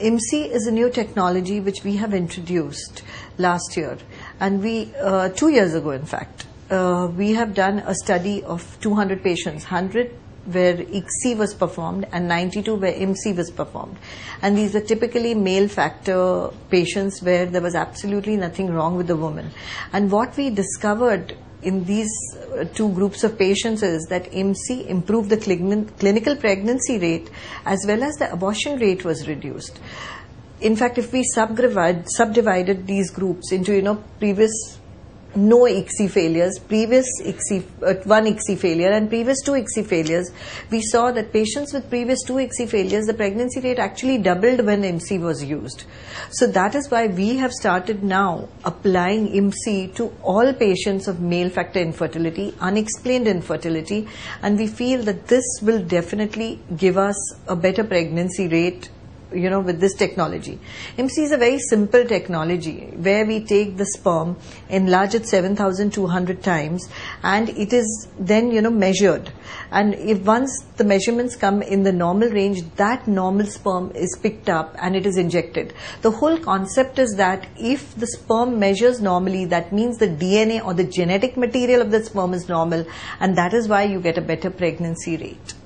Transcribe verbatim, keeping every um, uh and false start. I M C is a new technology which we have introduced last year, and we uh, two years ago, in fact, uh, we have done a study of two hundred patients, one hundred where I C S I was performed and ninety-two where I M C was performed. And these are typically male factor patients where there was absolutely nothing wrong with the woman. And what we discovered in these two groups of patients is that I M C improved the clinical pregnancy rate as well as the abortion rate was reduced. In fact, if we subdivided, subdivided these groups into, you know, previous no I C S I failures, previous I C S I, uh, one I C S I failure and previous two I C S I failures, we saw that patients with previous two I C S I failures, the pregnancy rate actually doubled when I M C was used. So that is why we have started now applying I M C to all patients of male factor infertility, unexplained infertility, and we feel that this will definitely give us a better pregnancy rate, you know, with this technology. I M C is a very simple technology where we take the sperm, enlarge it seven thousand two hundred times, and it is then, you know, measured. And if once the measurements come in the normal range, that normal sperm is picked up and it is injected. The whole concept is that if the sperm measures normally, that means the D N A or the genetic material of the sperm is normal, and that is why you get a better pregnancy rate.